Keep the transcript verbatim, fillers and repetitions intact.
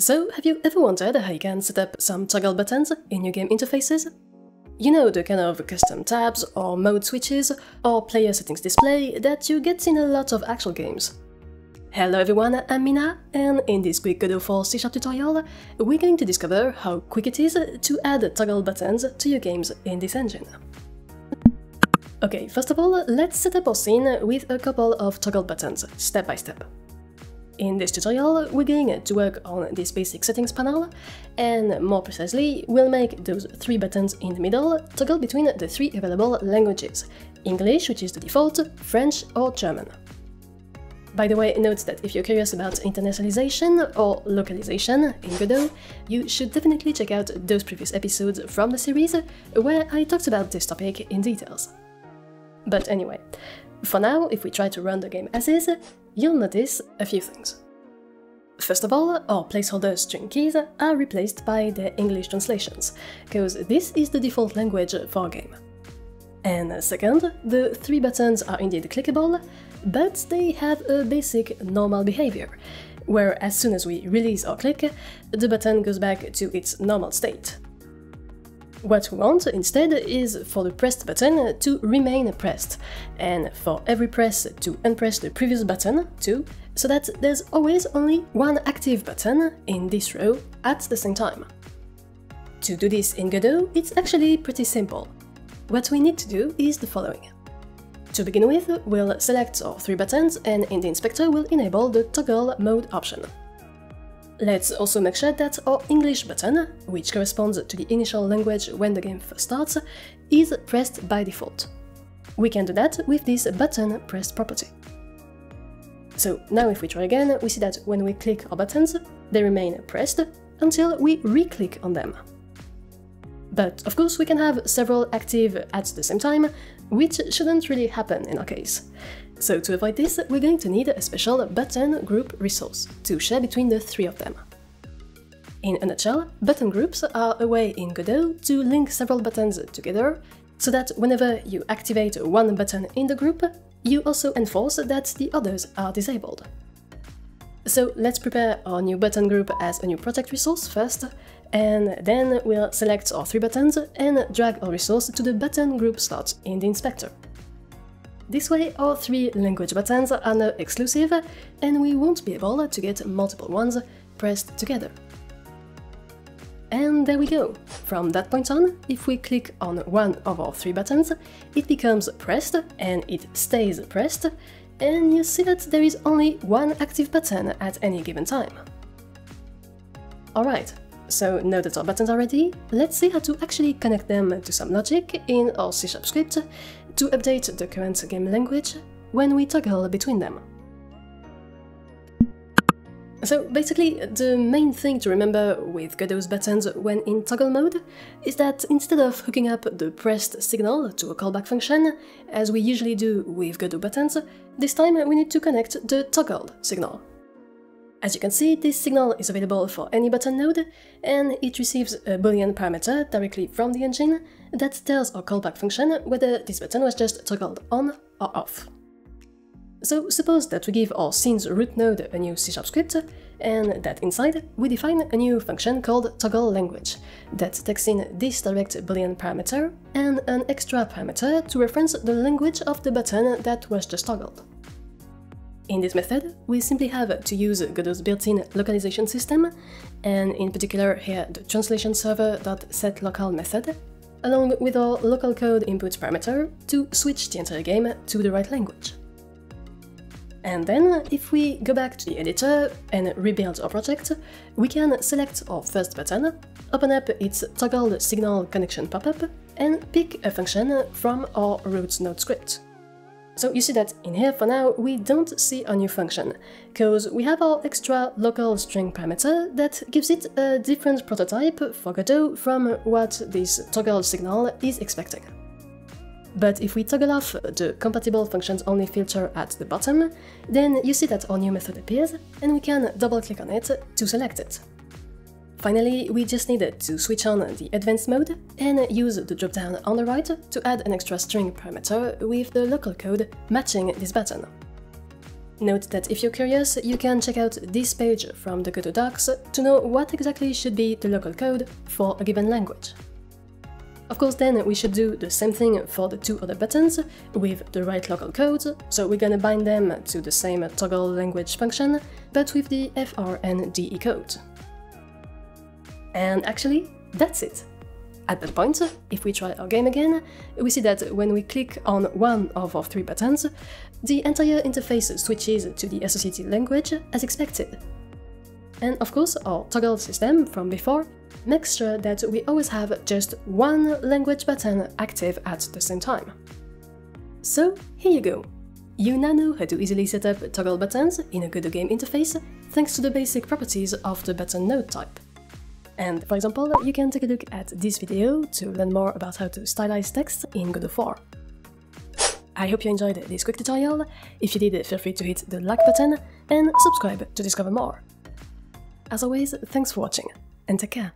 So, have you ever wondered how you can set up some toggle buttons in your game interfaces? You know, the kind of custom tabs, or mode switches, or player settings display that you get in a lot of actual games. Hello everyone, I'm Mina, and in this quick Godot for C sharp tutorial, we're going to discover how quick it is to add toggle buttons to your games in this engine. Okay, first of all, let's set up our scene with a couple of toggle buttons, step by step. In this tutorial, we're going to work on this basic settings panel, and more precisely, we'll make those three buttons in the middle toggle between the three available languages – English, which is the default, French or German. By the way, note that if you're curious about internationalization or localization in Godot, you should definitely check out those previous episodes from the series where I talked about this topic in details. But anyway, for now, if we try to run the game as is, you'll notice a few things. First of all, our placeholder string keys are replaced by their English translations, because this is the default language for our game. And second, the three buttons are indeed clickable, but they have a basic normal behavior, where as soon as we release or click, the button goes back to its normal state. What we want instead is for the pressed button to remain pressed, and for every press to unpress the previous button too, so that there's always only one active button in this row at the same time. To do this in Godot, it's actually pretty simple. What we need to do is the following. To begin with, we'll select our three buttons, and in the inspector we'll enable the toggle mode option. Let's also make sure that our English button, which corresponds to the initial language when the game first starts, is pressed by default. We can do that with this button pressed property. So now if we try again, we see that when we click our buttons, they remain pressed until we re-click on them. But of course we can have several active at the same time, which shouldn't really happen in our case. So to avoid this, we're going to need a special button group resource to share between the three of them. In a nutshell, button groups are a way in Godot to link several buttons together, so that whenever you activate one button in the group, you also enforce that the others are disabled. So let's prepare our new button group as a new project resource first, and then we'll select our three buttons and drag our resource to the button group slot in the inspector. This way, our three language buttons are now exclusive, and we won't be able to get multiple ones pressed together. And there we go! From that point on, if we click on one of our three buttons, it becomes pressed, and it stays pressed, and you see that there is only one active button at any given time. Alright, so now that our buttons are ready, let's see how to actually connect them to some logic in our C sharp script, to update the current game language when we toggle between them. So basically, the main thing to remember with Godot's buttons when in toggle mode is that instead of hooking up the pressed signal to a callback function, as we usually do with Godot buttons, this time we need to connect the toggled signal. As you can see, this signal is available for any button node, and it receives a boolean parameter directly from the engine that tells our callback function whether this button was just toggled on or off. So suppose that we give our scene's root node a new C sharp script, and that inside we define a new function called toggleLanguage that takes in this direct boolean parameter and an extra parameter to reference the language of the button that was just toggled. In this method, we simply have to use Godot's built-in localization system, and in particular here the translationServer.setLocal method, along with our local code input parameter to switch the entire game to the right language. And then, if we go back to the editor and rebuild our project, we can select our first button, open up its toggled signal connection pop-up, and pick a function from our root node script. So you see that in here for now we don't see our new function, because we have our extra local string parameter that gives it a different prototype for Godot from what this toggle signal is expecting. But if we toggle off the compatible functions only filter at the bottom, then you see that our new method appears, and we can double-click on it to select it. Finally, we just needed to switch on the advanced mode and use the drop-down on the right to add an extra string parameter with the local code matching this button. Note that if you're curious, you can check out this page from the Godot docs to know what exactly should be the local code for a given language. Of course then, we should do the same thing for the two other buttons with the right local codes, so we're gonna bind them to the same toggle language function, but with the F R and D E code. And actually, that's it! At that point, if we try our game again, we see that when we click on one of our three buttons, the entire interface switches to the associated language as expected. And of course, our toggle system from before makes sure that we always have just one language button active at the same time. So here you go! You now know how to easily set up toggle buttons in a Godot game interface thanks to the basic properties of the button node type. And for example, you can take a look at this video to learn more about how to stylize text in Godot four. I hope you enjoyed this quick tutorial. If you did, feel free to hit the like button and subscribe to discover more. As always, thanks for watching and take care!